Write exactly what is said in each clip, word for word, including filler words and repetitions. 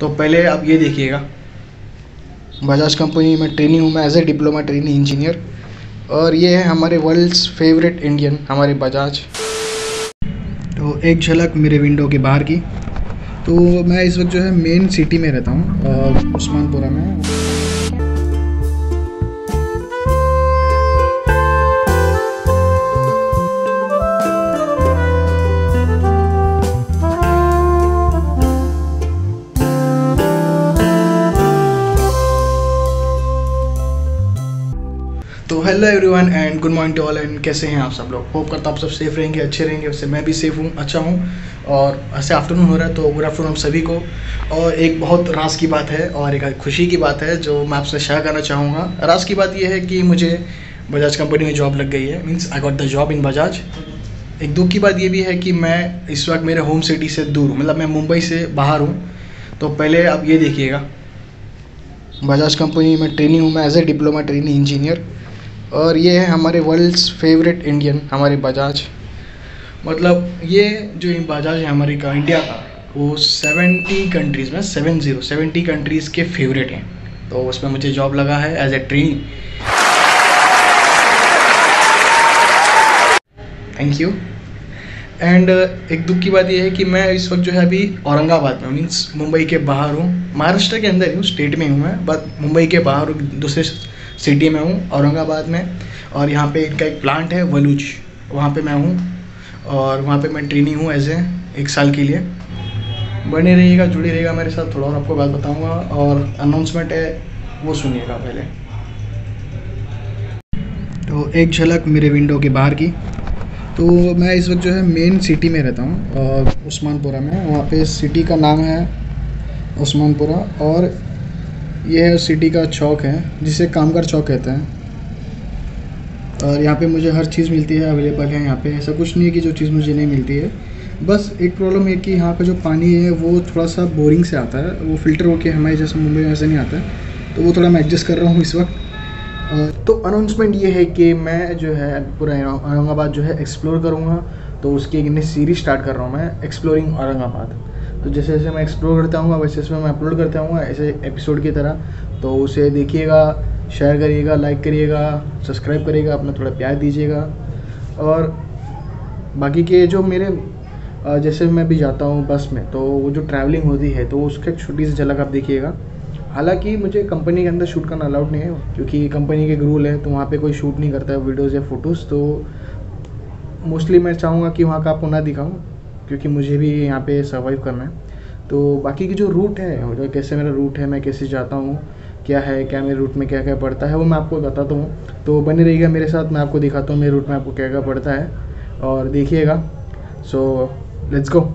तो पहले आप ये देखिएगा, बजाज कंपनी में ट्रेनी हूँ मैं as a diploma trainee engineer, और ये है हमारे वर्ल्ड्स फेवरेट इंडियन हमारे बजाज। तो एक झलक मेरे विंडो के बाहर की, तो मैं इस वक्त जो है मेन सिटी में रहता हूँ उस्मानपुरा में। तो hello everyone and good morning to all and कैसे हैं आप सब लोग। होप करता हूँ आप सब सेफ रहेंगे, अच्छे रहेंगे। वैसे मैं भी सेफ हूँ, अच्छा हूँ। और ऐसे आफ्टरनून हो रहा है तो गुड आफ्टरनून आप सभी को। और एक बहुत रास की बात है और एक खुशी की बात है जो मैं आपसे शेयर करना चाहूँगा। रास की बात यह है कि मुझे बजाज कंपनी में जॉब लग गई है, means I got the job in Bajaj. एक दुख की बात ये भी है कि मैं इस वक्त मेरे होम सिटी से दूर हूँ, मतलब मैं मुंबई से बाहर हूँ। तो पहले आप ये देखिएगा, बजाज कंपनी में ट्रेनी हूँ मैं as a diploma trainee engineer, और ये है हमारे वर्ल्ड्स फेवरेट इंडियन हमारे बजाज। मतलब ये जो बजाज है हमारे का इंडिया का, वो सेवेंटी कंट्रीज़ में सेवन ज़ीरो सेवेंटी कंट्रीज़ के फेवरेट हैं। तो उसमें मुझे जॉब लगा है as a trainee. Thank you. And एक दुख की बात ये है कि मैं इस वक्त जो है अभी औरंगाबाद में, मीन्स मुंबई के बाहर हूँ। महाराष्ट्र के अंदर ही हूँ, स्टेट में हूँ मैं, बट मुंबई के बाहर दूसरे सिटी में हूँ औरंगाबाद में। और यहाँ पे इनका एक प्लांट है वलूज, वहाँ पे मैं हूँ और वहाँ पे मैं ट्रेनी हूँ एज ए एक साल के लिए। बने रहिएगा, जुड़े रहिएगा मेरे साथ, थोड़ा और आपको बात बताऊँगा। और अनाउंसमेंट है वो सुनिएगा पहले। तो एक झलक मेरे विंडो के बाहर की, तो मैं इस वक्त जो है मेन सिटी में रहता हूँ और उस्मानपुरा में। वहाँ पे सिटी का नाम है उस्मानपुरा, और ये है सिटी का चौक है जिसे कामगर चौक कहते हैं। और यहाँ पे मुझे हर चीज़ मिलती है, अवेलेबल है यहाँ पे। ऐसा कुछ नहीं है कि जो चीज़ मुझे नहीं मिलती है। बस एक प्रॉब्लम है कि यहाँ पे जो पानी है वो थोड़ा सा बोरिंग से आता है, वो फ़िल्टर होके हमारे जैसे मुंबई में ऐसे नहीं आता है। तो वो थोड़ा मैं एडजस्ट कर रहा हूँ इस वक्त। तो अनाउंसमेंट ये है कि मैं जो है पूरा औरंगाबाद जो है एक्सप्लोर करूँगा। तो उसकी एक नई सीरीज़ स्टार्ट कर रहा हूँ मैं, एक्सप्लोरिंग औरंगाबाद। तो जैसे जैसे मैं एक्सप्लोर करता हूँ वैसे वैसे मैं अपलोड करता हूँ ऐसे एपिसोड की तरह। तो उसे देखिएगा, शेयर करिएगा, लाइक करिएगा, सब्सक्राइब करिएगा, अपना थोड़ा प्यार दीजिएगा। और बाकी के जो मेरे जैसे मैं भी जाता हूँ बस में, तो वो जो ट्रैवलिंग होती है तो उसका छोटी सी झलक आप देखिएगा। हालांकि मुझे कंपनी के अंदर शूट करना अलाउड नहीं है क्योंकि कंपनी के रूल है, तो वहाँ पर कोई शूट नहीं करता है वीडियोज़ या फ़ोटोज़। तो मोस्टली मैं चाहूँगा कि वहाँ का आपको ना दिखाऊँ क्योंकि मुझे भी यहाँ पे सर्वाइव करना है। तो बाकी की जो रूट है, जो कैसे मेरा रूट है, मैं कैसे जाता हूँ, क्या है क्या मेरे रूट में क्या क्या पड़ता है, वो मैं आपको बताता हूँ। तो बने रहिएगा मेरे साथ, मैं आपको दिखाता हूँ मेरे रूट में आपको क्या क्या पड़ता है, और देखिएगा। So let's go.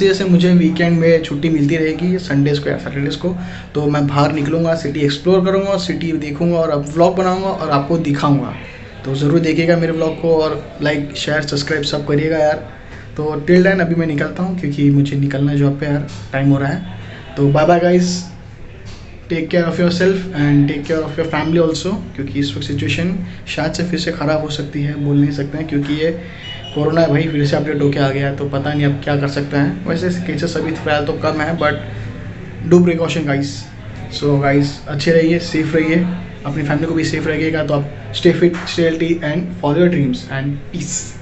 जैसे मुझे वीकेंड में छुट्टी मिलती रहेगी संडेज़ को या सैटरडेज़ को, तो मैं बाहर निकलूँगा, सिटी एक्सप्लोर करूँगा और सिटी देखूँगा और अब व्लॉग बनाऊँगा और आपको दिखाऊँगा। तो ज़रूर देखिएगा मेरे व्लॉग को और लाइक शेयर सब्सक्राइब सब करिएगा यार। तो टिल देन अभी मैं निकलता हूँ क्योंकि मुझे निकलना है जॉब पे यार, टाइम हो रहा है। तो bye bye guys, take care of yourself and take care of your family also, क्योंकि इस वक्त सिचुएशन शायद से फिर से ख़राब हो सकती है, बोल नहीं सकते हैं क्योंकि ये कोरोना है भाई, फिर से अपडेट होके आ गया है। तो पता नहीं अब क्या कर सकते हैं। वैसे केसेस अभी फिलहाल तो कम है, but do precaution guys. So guys अच्छे रहिए, सेफ रहिए, अपनी फैमिली को भी सेफ रखिएगा। तो आप Stay fit, stay healthy, and follow your dreams. And peace.